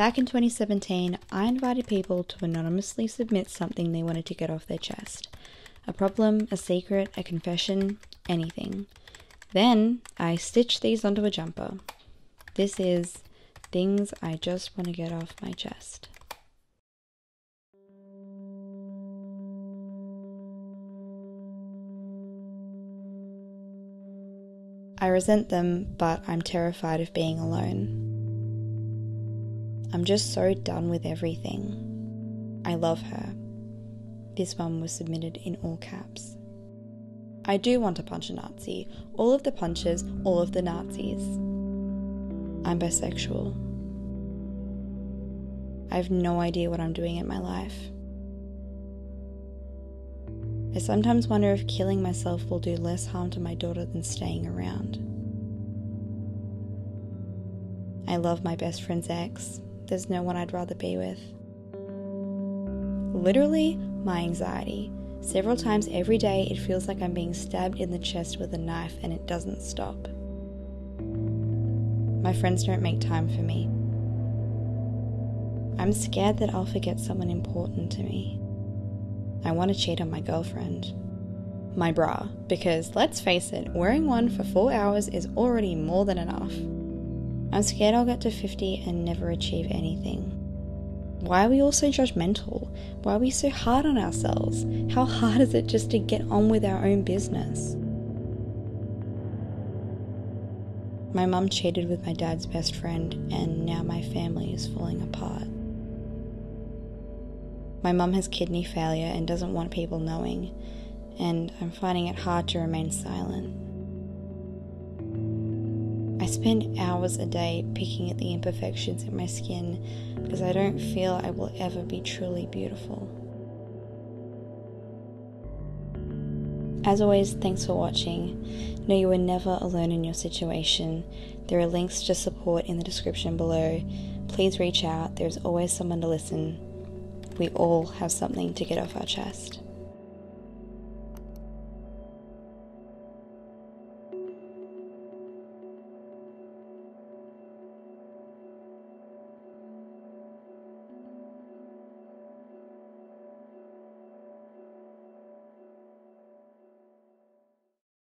Back in 2017, I invited people to anonymously submit something they wanted to get off their chest. A problem, a secret, a confession, anything. Then, I stitched these onto a jumper. This is Things I Just Want to Get Off My Chest. I resent them, but I'm terrified of being alone. I'm just so done with everything. I love her. This one was submitted in all caps. I do want to punch a Nazi. All of the punches, all of the Nazis. I'm bisexual. I have no idea what I'm doing in my life. I sometimes wonder if killing myself will do less harm to my daughter than staying around. I love my best friend's ex. There's no one I'd rather be with. Literally, my anxiety. Several times every day, it feels like I'm being stabbed in the chest with a knife and it doesn't stop. My friends don't make time for me. I'm scared that I'll forget someone important to me. I want to cheat on my girlfriend. My bra, because let's face it, wearing one for 4 hours is already more than enough. I'm scared I'll get to 50 and never achieve anything. Why are we all so judgmental? Why are we so hard on ourselves? How hard is it just to get on with our own business? My mum cheated with my dad's best friend, and now my family is falling apart. My mum has kidney failure and doesn't want people knowing, and I'm finding it hard to remain silent. I spend hours a day picking at the imperfections in my skin because I don't feel I will ever be truly beautiful. As always, thanks for watching. No, you are never alone in your situation. There are links to support in the description below. Please reach out. There's always someone to listen. We all have something to get off our chest.